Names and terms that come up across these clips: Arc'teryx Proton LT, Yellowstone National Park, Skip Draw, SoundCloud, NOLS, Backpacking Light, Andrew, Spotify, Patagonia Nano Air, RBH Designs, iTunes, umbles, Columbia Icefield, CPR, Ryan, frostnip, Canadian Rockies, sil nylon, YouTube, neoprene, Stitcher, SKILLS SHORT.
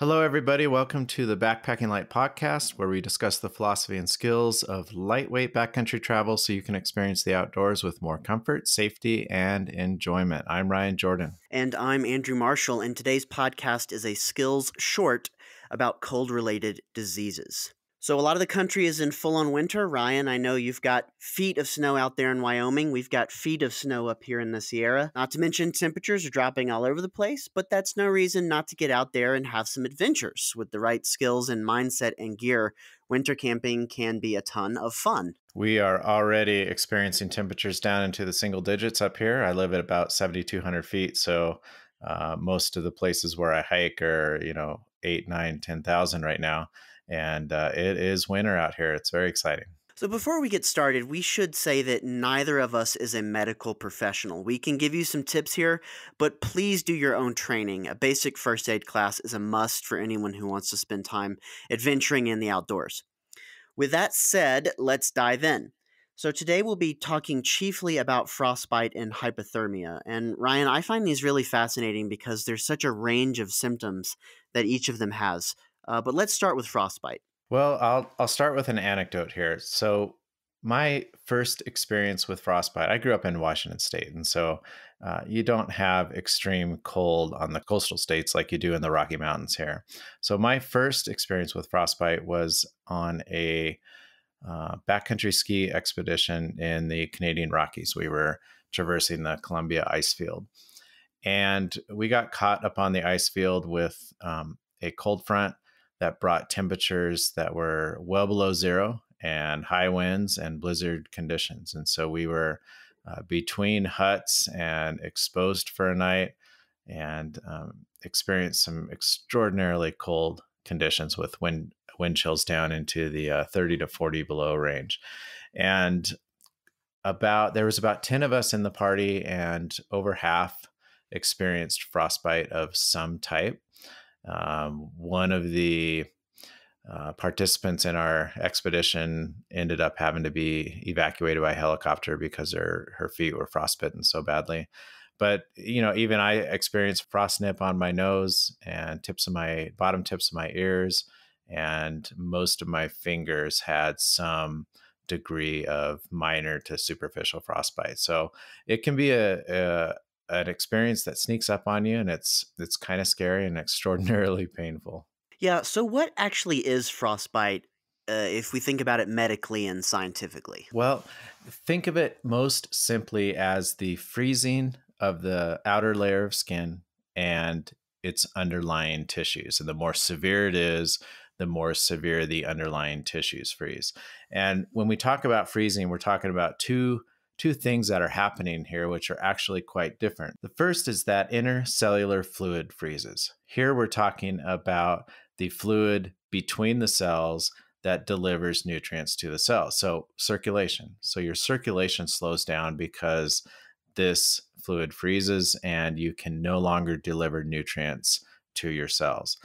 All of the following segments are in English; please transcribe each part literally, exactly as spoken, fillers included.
Hello, everybody. Welcome to the Backpacking Light podcast, where we discuss the philosophy and skills of lightweight backcountry travel so you can experience the outdoors with more comfort, safety, and enjoyment. I'm Ryan Jordan. And I'm Andrew Marshall, and today's podcast is a skills short about cold-related diseases. So a lot of the country is in full-on winter. Ryan, I know you've got feet of snow out there in Wyoming. We've got feet of snow up here in the Sierra. Not to mention temperatures are dropping all over the place, but that's no reason not to get out there and have some adventures. With the right skills and mindset and gear, winter camping can be a ton of fun. We are already experiencing temperatures down into the single digits up here. I live at about seventy-two hundred feet, so uh, most of the places where I hike are, you know, eight, nine, ten thousand right now. And uh, it is winter out here. It's very exciting. So before we get started, we should say that neither of us is a medical professional. We can give you some tips here, but please do your own training. A basic first aid class is a must for anyone who wants to spend time adventuring in the outdoors. With that said, let's dive in. So today we'll be talking chiefly about frostbite and hypothermia. And Ryan, I find these really fascinating because there's such a range of symptoms that each of them has. Uh, but let's start with frostbite. Well, I'll, I'll start with an anecdote here. So my first experience with frostbite, I grew up in Washington State. And so uh, you don't have extreme cold on the coastal states like you do in the Rocky Mountains here. So my first experience with frostbite was on a uh, backcountry ski expedition in the Canadian Rockies. We were traversing the Columbia Icefield. And we got caught up on the icefield with um, a cold front that brought temperatures that were well below zero and high winds and blizzard conditions. And so we were uh, between huts and exposed for a night and um, experienced some extraordinarily cold conditions with wind, wind chills down into the uh, thirty to forty below range. And about there was about ten of us in the party, and over half experienced frostbite of some type. Um, one of the uh, participants in our expedition ended up having to be evacuated by helicopter because her, her feet were frostbitten so badly. But, you know, even I experienced frost nip on my nose and tips of my bottom tips of my ears. And most of my fingers had some degree of minor to superficial frostbite. So it can be a, a an experience that sneaks up on you, and it's it's kind of scary and extraordinarily painful. Yeah. So what actually is frostbite uh, if we think about it medically and scientifically? Well, think of it most simply as the freezing of the outer layer of skin and its underlying tissues. And the more severe it is, the more severe the underlying tissues freeze. And when we talk about freezing, we're talking about two Two things that are happening here, which are actually quite different. The first is that intercellular fluid freezes. Here we're talking about the fluid between the cells that delivers nutrients to the cells. So circulation. So your circulation slows down because this fluid freezes and you can no longer deliver nutrients to your cells.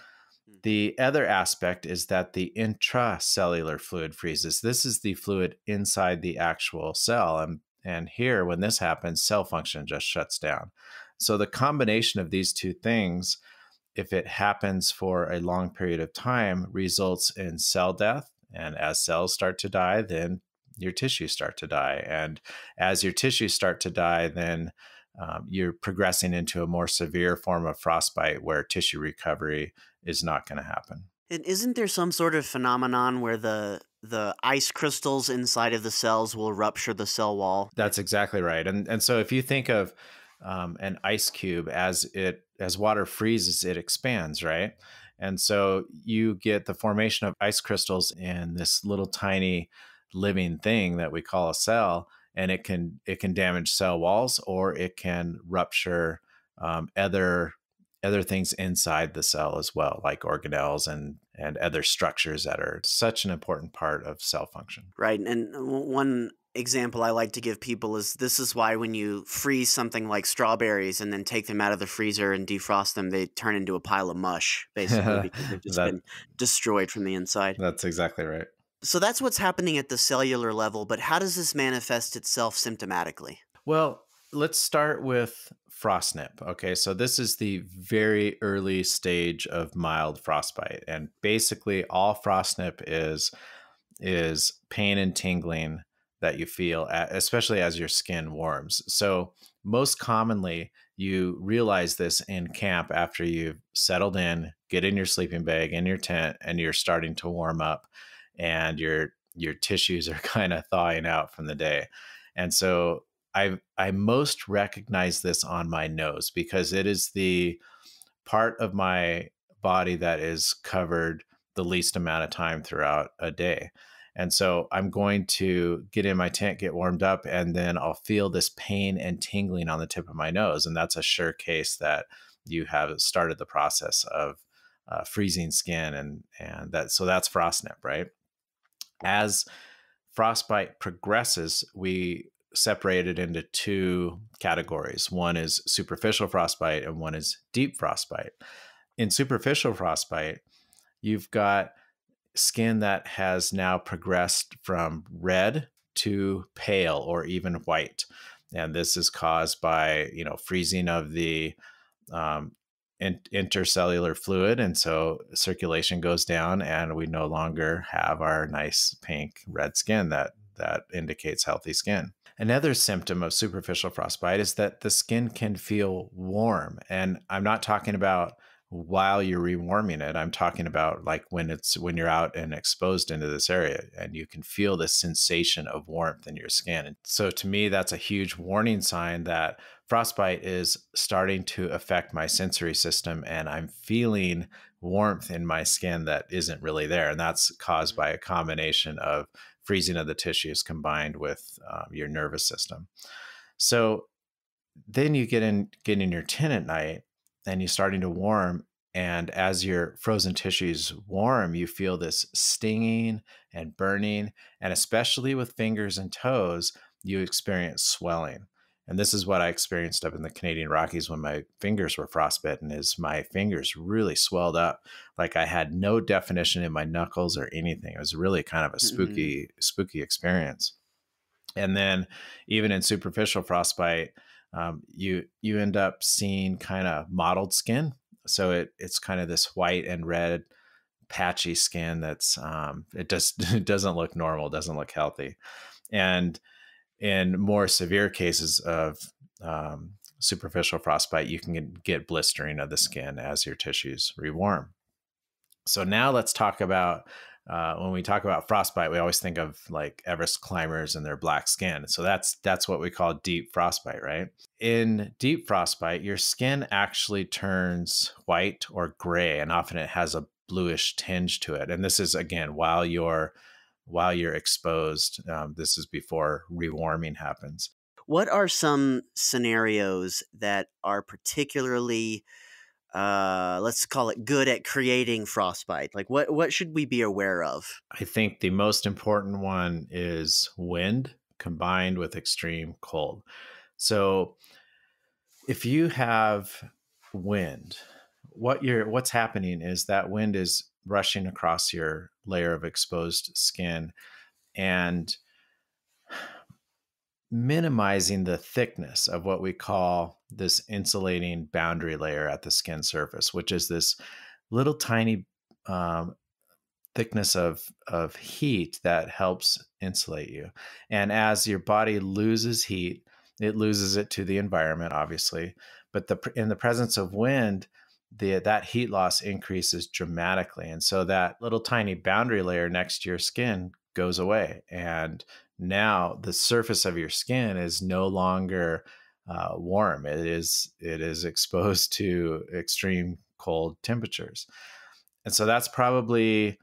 The other aspect is that the intracellular fluid freezes. This is the fluid inside the actual cell. And And here, when this happens, cell function just shuts down. So the combination of these two things, if it happens for a long period of time, results in cell death. And as cells start to die, then your tissues start to die. And as your tissues start to die, then um, you're progressing into a more severe form of frostbite where tissue recovery is not going to happen. And isn't there some sort of phenomenon where the the ice crystals inside of the cells will rupture the cell wall? That's exactly right. And and so if you think of um, an ice cube, as it as water freezes, it expands, right? And so you get the formation of ice crystals in this little tiny living thing that we call a cell, and it can it can damage cell walls, or it can rupture um, other other things inside the cell as well, like organelles and, and other structures that are such an important part of cell function. Right. And one example I like to give people is this is why when you freeze something like strawberries and then take them out of the freezer and defrost them, they turn into a pile of mush, basically, because they've just that, been destroyed from the inside. That's exactly right. So that's what's happening at the cellular level, but how does this manifest itself symptomatically? Well, let's start with frostnip. Okay, so this is the very early stage of mild frostbite, and basically all frostnip is is pain and tingling that you feel, especially as your skin warms. So most commonly, you realize this in camp after you've settled in, get in your sleeping bag, in your tent, and you're starting to warm up, and your your tissues are kind of thawing out from the day. And so I I most recognize this on my nose because it is the part of my body that is covered the least amount of time throughout a day. And so I'm going to get in my tent, get warmed up, and then I'll feel this pain and tingling on the tip of my nose. And that's a sure case that you have started the process of uh, freezing skin. And, and that, so that's frostnip, right? As frostbite progresses, we separate it into two categories. One is superficial frostbite and one is deep frostbite. In superficial frostbite, you've got skin that has now progressed from red to pale or even white. And this is caused by, you know, freezing of the um, in intercellular fluid. And so circulation goes down and we no longer have our nice pink red skin that, that indicates healthy skin. Another symptom of superficial frostbite is that the skin can feel warm. And I'm not talking about while you're rewarming it, I'm talking about like when it's when you're out and exposed into this area and you can feel this sensation of warmth in your skin. And so to me, that's a huge warning sign that frostbite is starting to affect my sensory system and I'm feeling warmth in my skin that isn't really there. And that's caused by a combination of freezing of the tissues combined with um, your nervous system. So then you get in, get in your tent at night and you're starting to warm. And as your frozen tissues warm, you feel this stinging and burning. And especially with fingers and toes, you experience swelling. And this is what I experienced up in the Canadian Rockies when my fingers were frostbitten, is my fingers really swelled up. Like I had no definition in my knuckles or anything. It was really kind of a spooky, mm-hmm. spooky experience. And then even in superficial frostbite, Um, you you end up seeing kind of mottled skin, so it it's kind of this white and red patchy skin that's um, it just it doesn't look normal, doesn't look healthy. And in more severe cases of um, superficial frostbite, you can get blistering of the skin as your tissues rewarm. So now let's talk about uh, when we talk about frostbite, we always think of like Everest climbers and their black skin. So that's that's what we call deep frostbite, right? In deep frostbite, your skin actually turns white or gray, and often it has a bluish tinge to it. And this is again while you're while you're exposed. Um, this is before rewarming happens. What are some scenarios that are particularly uh let's call it good at creating frostbite? Like what what should we be aware of? I think the most important one is wind combined with extreme cold. So if you have wind, what you're what's happening is that wind is rushing across your layer of exposed skin and minimizing the thickness of what we call this insulating boundary layer at the skin surface, which is this little tiny um, thickness of, of heat that helps insulate you. And as your body loses heat, it loses it to the environment, obviously. But the, in the presence of wind, the, that heat loss increases dramatically. And so that little tiny boundary layer next to your skin goes away. And now the surface of your skin is no longer uh, warm. It is, it is exposed to extreme cold temperatures. And so that's probably,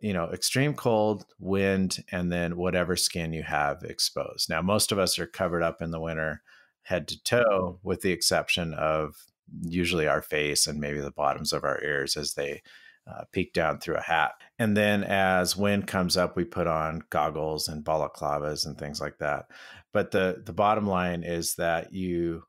you know, extreme cold, wind, and then whatever skin you have exposed. Now, most of us are covered up in the winter head to toe, with the exception of usually our face and maybe the bottoms of our ears as they Uh, peek down through a hat. And then as wind comes up, we put on goggles and balaclavas and things like that. But the the bottom line is that you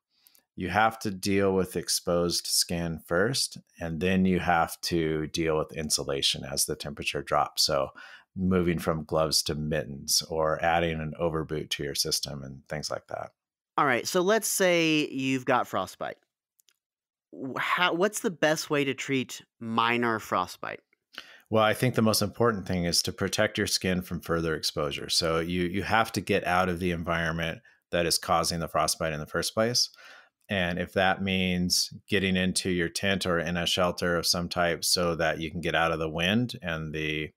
you have to deal with exposed skin first, and then you have to deal with insulation as the temperature drops. So moving from gloves to mittens or adding an overboot to your system and things like that. All right, so let's say you've got frostbite. How, what's the best way to treat minor frostbite? Well, I think the most important thing is to protect your skin from further exposure. So you, you have to get out of the environment that is causing the frostbite in the first place. And if that means getting into your tent or in a shelter of some type so that you can get out of the wind and the,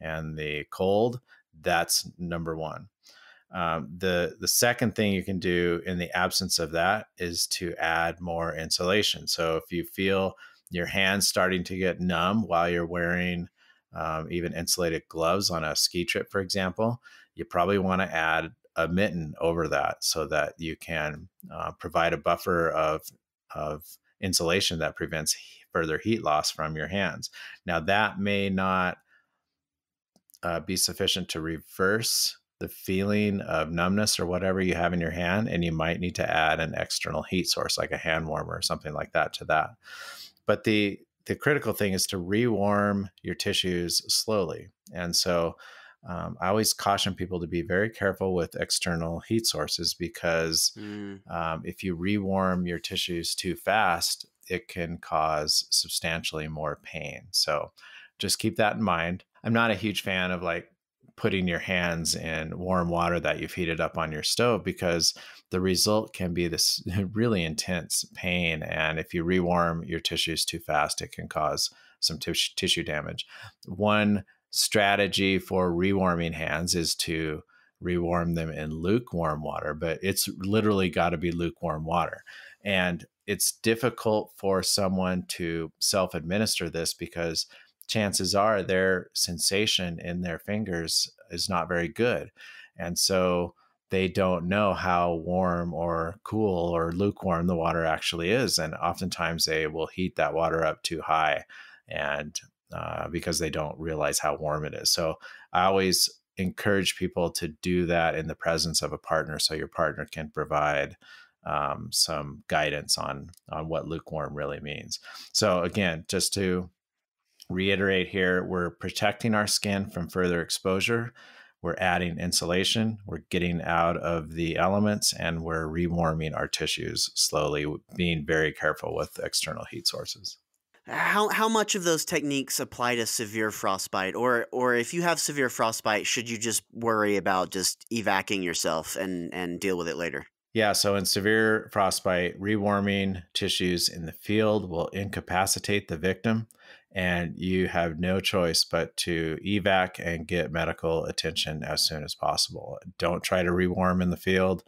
and the cold, that's number one. Um, the, the second thing you can do in the absence of that is to add more insulation. So if you feel your hands starting to get numb while you're wearing um, even insulated gloves on a ski trip, for example, you probably want to add a mitten over that so that you can uh, provide a buffer of, of insulation that prevents further heat loss from your hands. Now, that may not uh, be sufficient to reverse the feeling of numbness or whatever you have in your hand, and you might need to add an external heat source like a hand warmer or something like that to that. But the, the critical thing is to rewarm your tissues slowly. And so Um, I always caution people to be very careful with external heat sources because mm. um, if you rewarm your tissues too fast, it can cause substantially more pain. So just keep that in mind. I'm not a huge fan of like putting your hands in warm water that you've heated up on your stove because the result can be this really intense pain. And if you rewarm your tissues too fast, it can cause some tissue damage. One strategy for rewarming hands is to rewarm them in lukewarm water, but it's literally got to be lukewarm water. And it's difficult for someone to self-administer this because chances are their sensation in their fingers is not very good. And so they don't know how warm or cool or lukewarm the water actually is. And oftentimes they will heat that water up too high and Uh, because they don't realize how warm it is. So I always encourage people to do that in the presence of a partner so your partner can provide um, some guidance on, on what lukewarm really means. So again, just to reiterate here, we're protecting our skin from further exposure. We're adding insulation, we're getting out of the elements, and we're rewarming our tissues slowly, being very careful with external heat sources. How how much of those techniques apply to severe frostbite, or or if you have severe frostbite, should you just worry about just evacuating yourself and and deal with it later? Yeah, so in severe frostbite, rewarming tissues in the field will incapacitate the victim, and you have no choice but to evac and get medical attention as soon as possible. Don't try to rewarm in the field,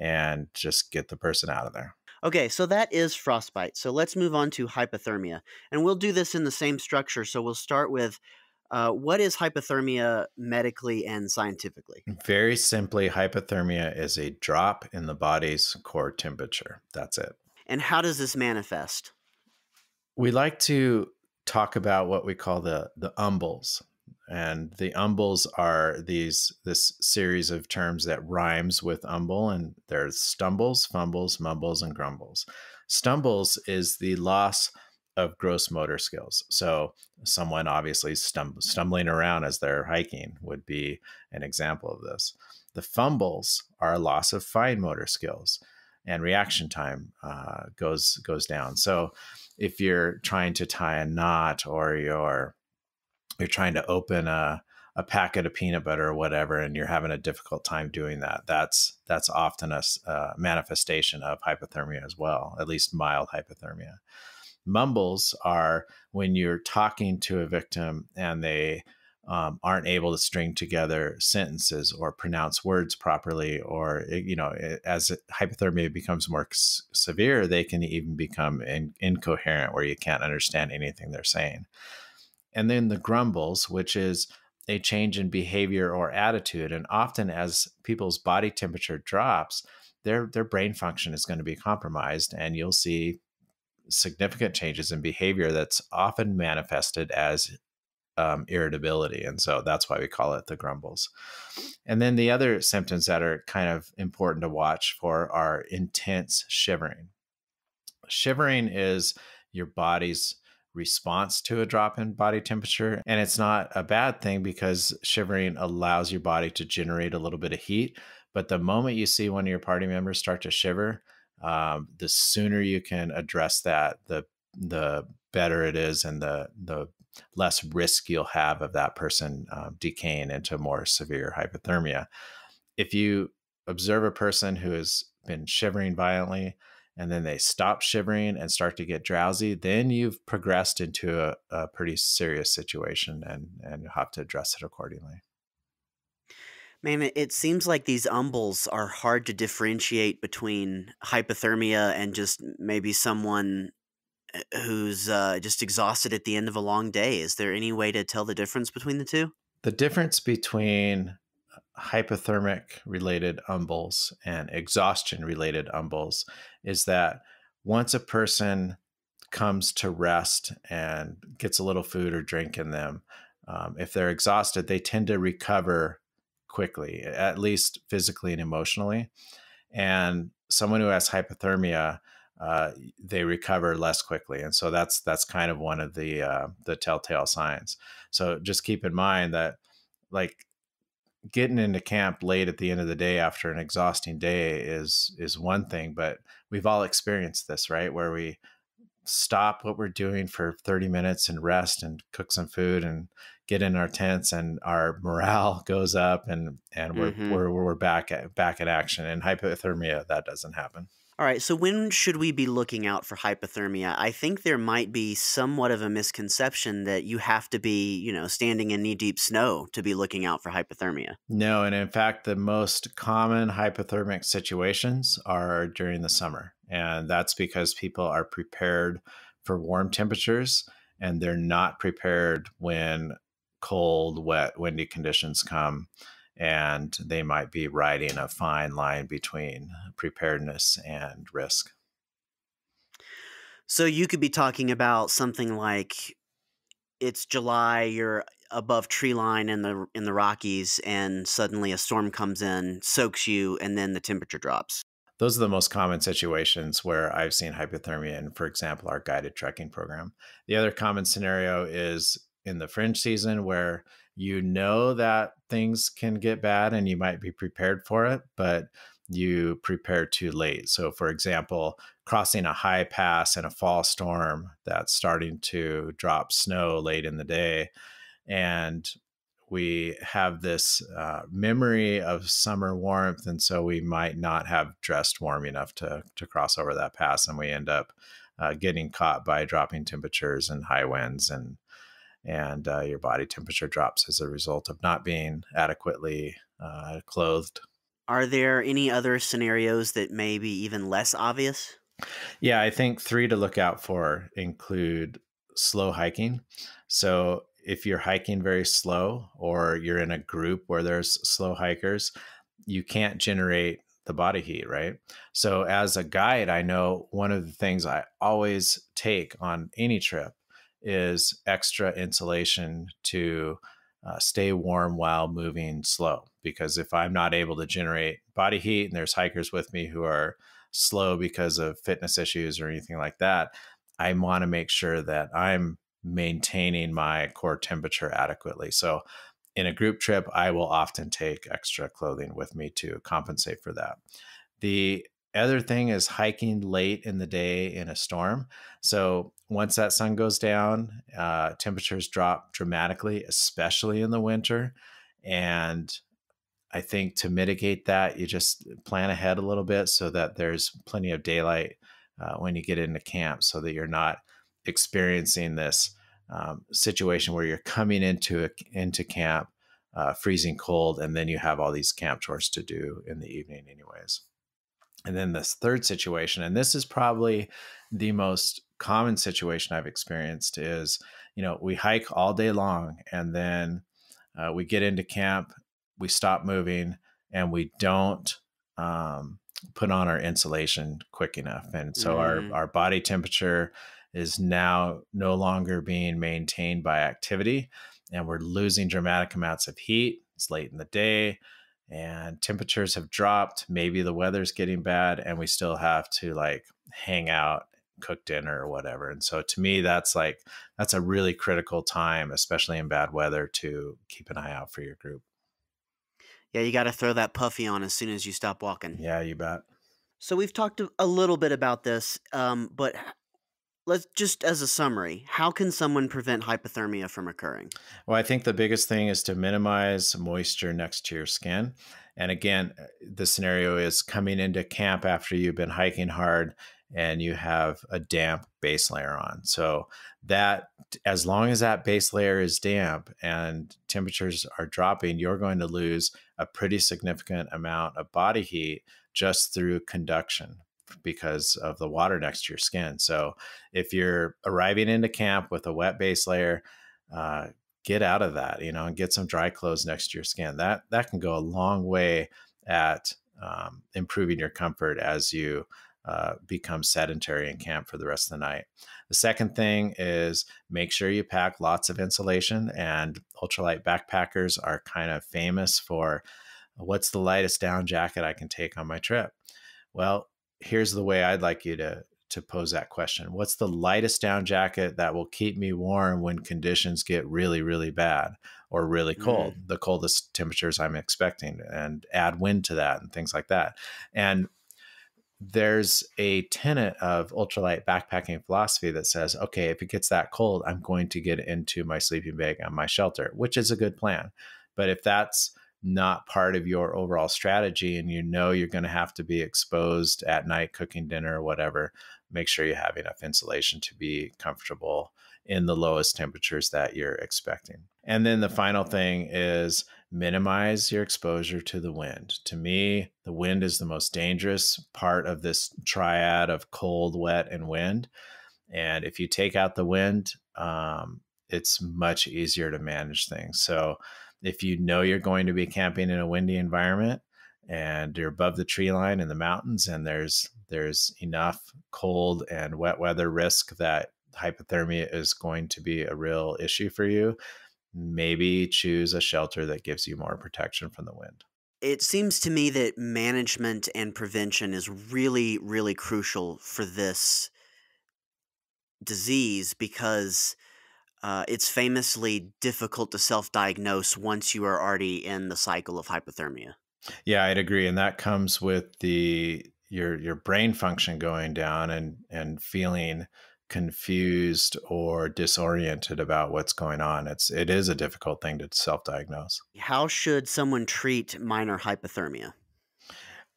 and just get the person out of there. Okay, so that is frostbite. So let's move on to hypothermia. And we'll do this in the same structure. So we'll start with uh, what is hypothermia medically and scientifically? Very simply, hypothermia is a drop in the body's core temperature. That's it. And how does this manifest? We like to talk about what we call the, the umbles. And the umbles are these this series of terms that rhymes with umble, and there's stumbles, fumbles, mumbles, and grumbles. Stumbles is the loss of gross motor skills. So someone obviously stum stumbling around as they're hiking would be an example of this. The fumbles are a loss of fine motor skills, and reaction time uh, goes goes down. So if you're trying to tie a knot or you're you're trying to open a, a packet of peanut butter or whatever, and you're having a difficult time doing that. That's, that's often a uh, manifestation of hypothermia as well, at least mild hypothermia. Mumbles are when you're talking to a victim and they um, aren't able to string together sentences or pronounce words properly, or, you know, as hypothermia becomes more severe, they can even become in incoherent where you can't understand anything they're saying. And then the grumbles, which is a change in behavior or attitude. And often as people's body temperature drops, their, their brain function is going to be compromised. And you'll see significant changes in behavior that's often manifested as um, irritability. And so that's why we call it the grumbles. And then the other symptoms that are kind of important to watch for are intense shivering. Shivering is your body's response to a drop in body temperature. And it's not a bad thing because shivering allows your body to generate a little bit of heat, But the moment you see one of your party members start to shiver, um, the sooner you can address that, the the better it is, and the the less risk you'll have of that person uh, decaying into more severe hypothermia. If you observe a person who has been shivering violently and then they stop shivering and start to get drowsy, then you've progressed into a, a pretty serious situation, and, and you have to address it accordingly. Man, it seems like these umbles are hard to differentiate between hypothermia and just maybe someone who's uh, just exhausted at the end of a long day. Is there any way to tell the difference between the two? The difference between hypothermic-related umbles and exhaustion-related umbles is that once a person comes to rest and gets a little food or drink in them, um, if they're exhausted, they tend to recover quickly, at least physically and emotionally. And someone who has hypothermia, uh, they recover less quickly. And so that's that's kind of one of the uh, the telltale signs. So just keep in mind that, like, getting into camp late at the end of the day after an exhausting day is is one thing, but we've all experienced this, right? Where we stop what we're doing for thirty minutes and rest and cook some food and get in our tents, and our morale goes up, and and we're mm-hmm. we're we're back at, back in action. In hypothermia, that doesn't happen. All right, so when should we be looking out for hypothermia? I think there might be somewhat of a misconception that you have to be, you know, standing in knee-deep snow to be looking out for hypothermia. No, and in fact, the most common hypothermic situations are during the summer, and that's because people are prepared for warm temperatures, and they're not prepared when cold, wet, windy conditions come. And they might be riding a fine line between preparedness and risk. So you could be talking about something like it's July, you're above tree line in the in the Rockies, and suddenly a storm comes in, soaks you, and then the temperature drops. Those are the most common situations where I've seen hypothermia in, for example, our guided trekking program. The other common scenario is in the fringe season, where you know that things can get bad and you might be prepared for it, but you prepare too late. So for example, crossing a high pass in a fall storm that's starting to drop snow late in the day. And we have this uh, memory of summer warmth. And so we might not have dressed warm enough to, to cross over that pass. And we end up uh, getting caught by dropping temperatures and high winds, and and uh, your body temperature drops as a result of not being adequately uh, clothed. Are there any other scenarios that may be even less obvious? Yeah, I think three to look out for include slow hiking. So if you're hiking very slow, or you're in a group where there's slow hikers, you can't generate the body heat, right? So as a guide, I know one of the things I always take on any trip is extra insulation to uh, stay warm while moving slow. Because if I'm not able to generate body heat, and there's hikers with me who are slow because of fitness issues or anything like that, I want to make sure that I'm maintaining my core temperature adequately. So in a group trip, I will often take extra clothing with me to compensate for that. The other thing is hiking late in the day in a storm. So once that sun goes down, uh, temperatures drop dramatically, especially in the winter. And I think to mitigate that, you just plan ahead a little bit so that there's plenty of daylight uh, when you get into camp, so that you're not experiencing this um, situation where you're coming into a, into camp uh, freezing cold, and then you have all these camp chores to do in the evening anyways. And then this third situation, and this is probably the most common situation I've experienced, is, you know, we hike all day long, and then uh, we get into camp, we stop moving, and we don't um, put on our insulation quick enough. And so mm. our, our body temperature is now no longer being maintained by activity, and we're losing dramatic amounts of heat. It's late in the day, and temperatures have dropped, maybe the weather's getting bad, and we still have to, like, hang out, cook dinner or whatever. And so to me, that's like, that's a really critical time, especially in bad weather, to keep an eye out for your group. Yeah, you got to throw that puffy on as soon as you stop walking. Yeah, you bet. So we've talked a little bit about this, um, but let's just as a summary, how can someone prevent hypothermia from occurring? Well, I think the biggest thing is to minimize moisture next to your skin. And again, the scenario is coming into camp after you've been hiking hard and you have a damp base layer on. So that, as long as that base layer is damp and temperatures are dropping, you're going to lose a pretty significant amount of body heat just through conduction because of the water next to your skin. So if you're arriving into camp with a wet base layer, uh, get out of that, you know, and get some dry clothes next to your skin. That, that can go a long way at um, improving your comfort as you Uh, become sedentary in camp for the rest of the night. The second thing is make sure you pack lots of insulation, and ultralight backpackers are kind of famous for what's the lightest down jacket I can take on my trip. Well, here's the way I'd like you to, to pose that question. What's the lightest down jacket that will keep me warm when conditions get really, really bad or really cold, mm-hmm. the coldest temperatures I'm expecting, and add wind to that and things like that. And there's a tenet of ultralight backpacking philosophy that says, okay, if it gets that cold, I'm going to get into my sleeping bag and my shelter, which is a good plan. But if that's not part of your overall strategy and you know you're going to have to be exposed at night, cooking dinner or whatever, make sure you have enough insulation to be comfortable in the lowest temperatures that you're expecting. And then the final thing is minimize your exposure to the wind. To me, the wind is the most dangerous part of this triad of cold, wet, and wind. And if you take out the wind, um, it's much easier to manage things. So if you know you're going to be camping in a windy environment and you're above the tree line in the mountains and there's, there's enough cold and wet weather risk that hypothermia is going to be a real issue for you, maybe choose a shelter that gives you more protection from the wind. It seems to me that management and prevention is really, really crucial for this disease because uh, it's famously difficult to self-diagnose once you are already in the cycle of hypothermia. Yeah, I'd agree. And that comes with the your your brain function going down and and feeling confused or disoriented about what's going on. It's, it is a difficult thing to self-diagnose. How should someone treat minor hypothermia?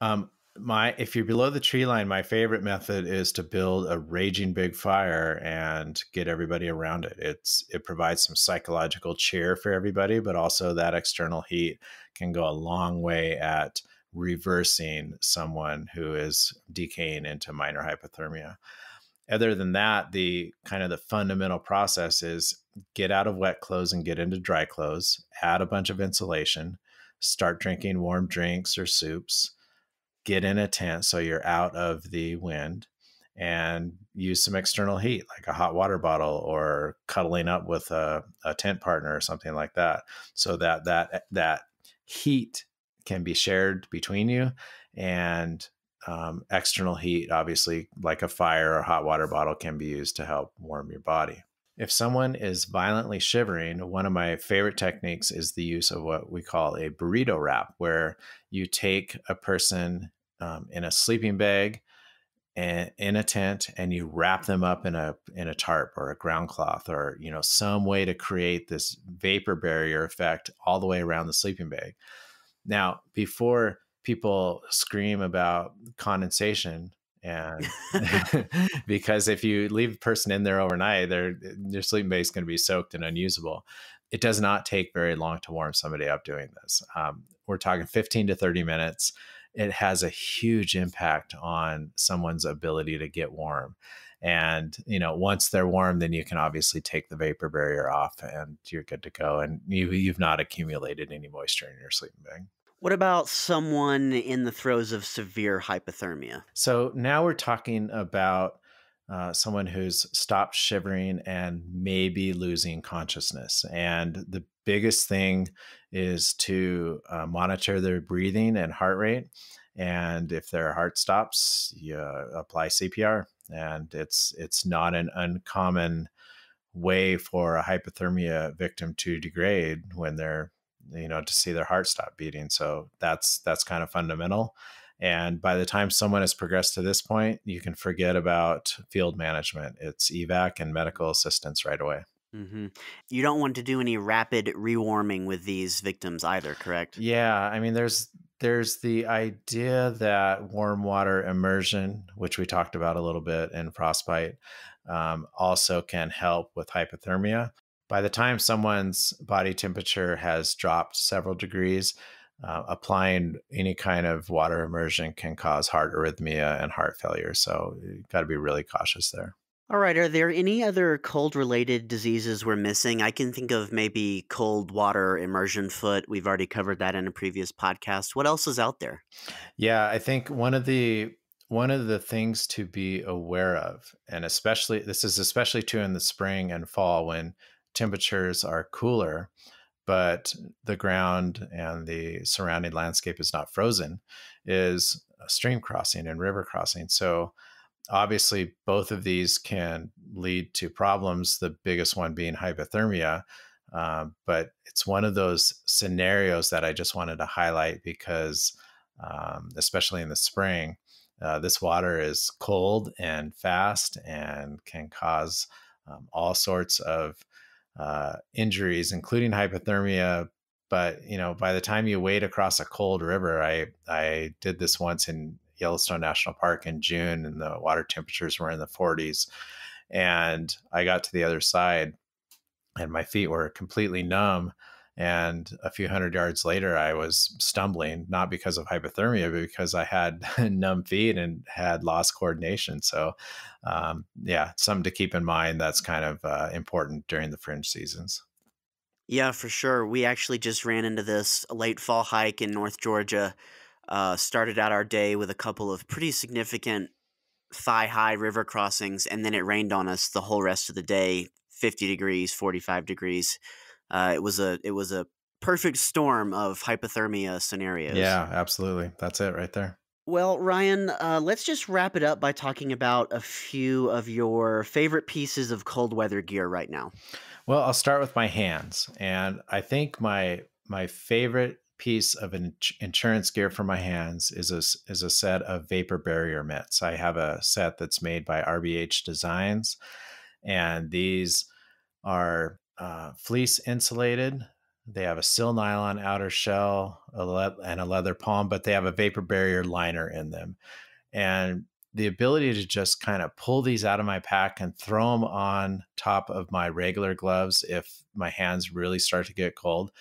Um, my, if you're below the tree line, my favorite method is to build a raging big fire and get everybody around it. It's, it provides some psychological cheer for everybody, but also that external heat can go a long way at reversing someone who is decaying into minor hypothermia. Other than that, the kind of the fundamental process is get out of wet clothes and get into dry clothes, add a bunch of insulation, start drinking warm drinks or soups, get in a tent so you're out of the wind, and use some external heat like a hot water bottle or cuddling up with a, a tent partner or something like that, so that that, that heat can be shared between you. And Um, external heat, obviously, like a fire or hot water bottle, can be used to help warm your body. If someone is violently shivering, one of my favorite techniques is the use of what we call a burrito wrap, where you take a person um, in a sleeping bag and in a tent, and you wrap them up in a in a tarp or a ground cloth, or you know, some way to create this vapor barrier effect all the way around the sleeping bag. Now, before people scream about condensation, and because if you leave a person in there overnight, their their sleeping bag is going to be soaked and unusable. It does not take very long to warm somebody up doing this. Um, we're talking fifteen to thirty minutes. It has a huge impact on someone's ability to get warm. And, you know, once they're warm, then you can obviously take the vapor barrier off and you're good to go. And you, you've not accumulated any moisture in your sleeping bag. What about someone in the throes of severe hypothermia? So now we're talking about uh, someone who's stopped shivering and maybe losing consciousness. And the biggest thing is to uh, monitor their breathing and heart rate. And if their heart stops, you uh, apply C P R. And it's, it's not an uncommon way for a hypothermia victim to degrade when they're you know, to see their heart stop beating. So that's, that's kind of fundamental. And by the time someone has progressed to this point, you can forget about field management. It's evac and medical assistance right away. Mm-hmm. You don't want to do any rapid rewarming with these victims either, correct? Yeah. I mean, there's, there's the idea that warm water immersion, which we talked about a little bit in frostbite, um, also can help with hypothermia. By the time someone's body temperature has dropped several degrees, Uh, applying any kind of water immersion can cause heart arrhythmia and heart failure. So you've got to be really cautious there. All right. Are there any other cold-related diseases we're missing? I can think of maybe cold water immersion foot. We've already covered that in a previous podcast. What else is out there? Yeah, I think one of the one of the things to be aware of, and especially this is especially true in the spring and fall when temperatures are cooler, but the ground and the surrounding landscape is not frozen, is stream crossing and river crossing. So obviously both of these can lead to problems, the biggest one being hypothermia. Um, but it's one of those scenarios that I just wanted to highlight because um, especially in the spring, uh, this water is cold and fast and can cause um, all sorts of uh, injuries, including hypothermia. But, you know, by the time you wade across a cold river, I, I did this once in Yellowstone National Park in June, and the water temperatures were in the forties. And I got to the other side and my feet were completely numb. And a few hundred yards later, I was stumbling, not because of hypothermia, but because I had numb feet and had lost coordination. So um, yeah, something to keep in mind that's kind of uh, important during the fringe seasons. Yeah, for sure. We actually just ran into this late fall hike in North Georgia. Uh, started out our day with a couple of pretty significant thigh-high river crossings, and then it rained on us the whole rest of the day, fifty degrees, forty-five degrees. Uh, it was a it was a perfect storm of hypothermia scenarios. Yeah, absolutely. That's it right there. Well, Ryan, uh, let's just wrap it up by talking about a few of your favorite pieces of cold weather gear right now. Well, I'll start with my hands, and I think my my favorite piece of in insurance gear for my hands is a is a set of vapor barrier mitts. I have a set that's made by R B H Designs, and these are Uh, fleece insulated. They have a sil nylon outer shell and a leather palm, but they have a vapor barrier liner in them. And the ability to just kind of pull these out of my pack and throw them on top of my regular gloves if my hands really start to get cold.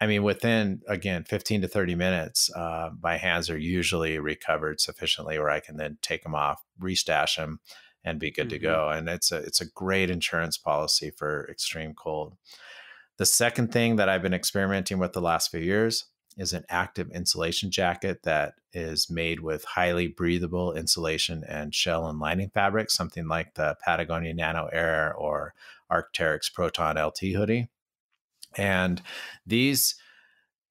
I mean, within, again, fifteen to thirty minutes, uh, my hands are usually recovered sufficiently where I can then take them off, restash them, and be good mm-hmm. to go. And it's a, it's a great insurance policy for extreme cold. The second thing that I've been experimenting with the last few years is an active insulation jacket that is made with highly breathable insulation and shell and lining fabric, something like the Patagonia Nano Air or Arc'teryx Proton L T hoodie. And these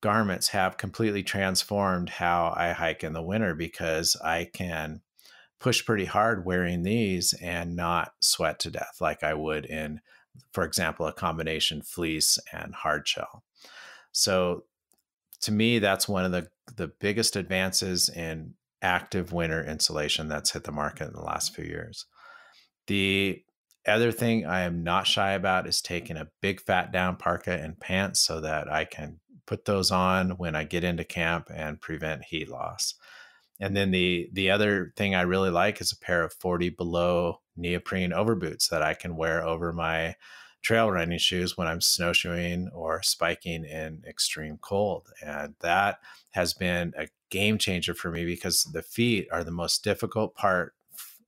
garments have completely transformed how I hike in the winter because I can push pretty hard wearing these and not sweat to death like I would in, for example, a combination fleece and hard shell. So to me, that's one of the, the biggest advances in active winter insulation that's hit the market in the last few years. The other thing I am not shy about is taking a big fat down parka and pants so that I can put those on when I get into camp and prevent heat loss. And then the the other thing I really like is a pair of forty below neoprene overboots that I can wear over my trail running shoes when I'm snowshoeing or spiking in extreme cold. And that has been a game changer for me because the feet are the most difficult part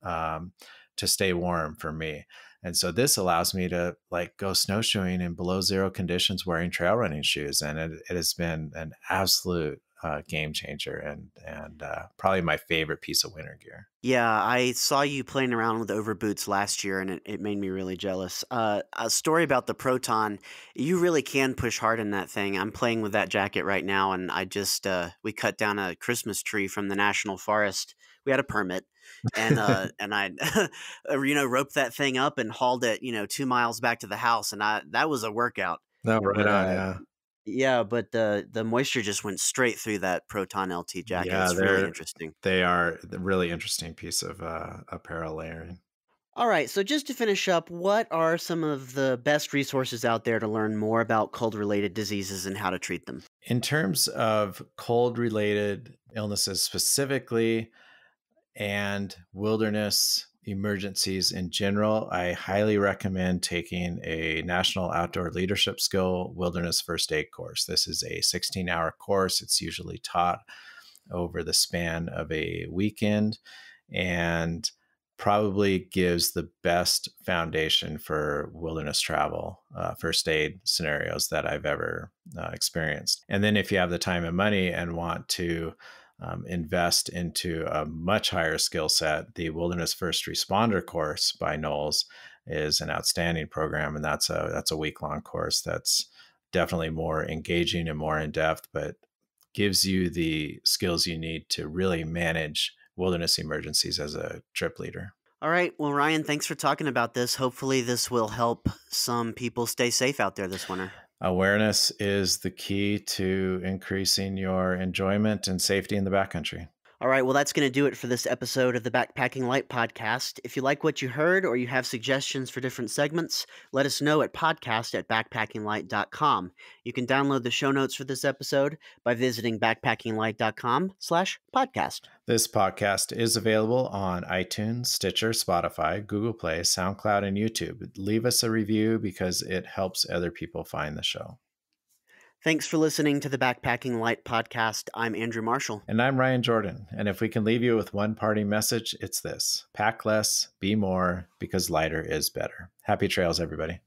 um, to stay warm for me. And so this allows me to like go snowshoeing in below zero conditions wearing trail running shoes. And it, it has been an absolute Uh, game changer and and uh, probably my favorite piece of winter gear. Yeah, I saw you playing around with overboots last year, and it, it made me really jealous. Uh, a story about the Proton, you really can push hard in that thing. I'm playing with that jacket right now, and I just uh, we cut down a Christmas tree from the National Forest. We had a permit, and uh, and I, you know, roped that thing up and hauled it, you know, two miles back to the house, and I that was a workout. No, right on, yeah. Yeah, but the the moisture just went straight through that Proton L T jacket. Yeah, it's really interesting. They are a really interesting piece of uh, apparel layering. All right, so just to finish up, what are some of the best resources out there to learn more about cold-related diseases and how to treat them? In terms of cold-related illnesses specifically and wilderness emergencies in general, I highly recommend taking a National Outdoor Leadership Skill Wilderness First Aid course. This is a sixteen hour course. It's usually taught over the span of a weekend and probably gives the best foundation for wilderness travel, uh, first aid scenarios that I've ever uh, experienced. And then if you have the time and money and want to Um, invest into a much higher skill set, the Wilderness First Responder course by NOLS is an outstanding program, and that's a that's a week-long course that's definitely more engaging and more in-depth, but gives you the skills you need to really manage wilderness emergencies as a trip leader. All right. Well, Ryan, thanks for talking about this. Hopefully this will help some people stay safe out there this winter. Awareness is the key to increasing your enjoyment and safety in the backcountry. All right. Well, that's going to do it for this episode of the Backpacking Light podcast. If you like what you heard or you have suggestions for different segments, let us know at podcast at backpacking light dot com. You can download the show notes for this episode by visiting backpacking light dot com slash podcast. This podcast is available on iTunes, Stitcher, Spotify, Google Play, SoundCloud, and YouTube. Leave us a review because it helps other people find the show. Thanks for listening to the Backpacking Light podcast. I'm Andrew Marshall. And I'm Ryan Jordan. And if we can leave you with one parting message, it's this: pack less, be more, because lighter is better. Happy trails, everybody.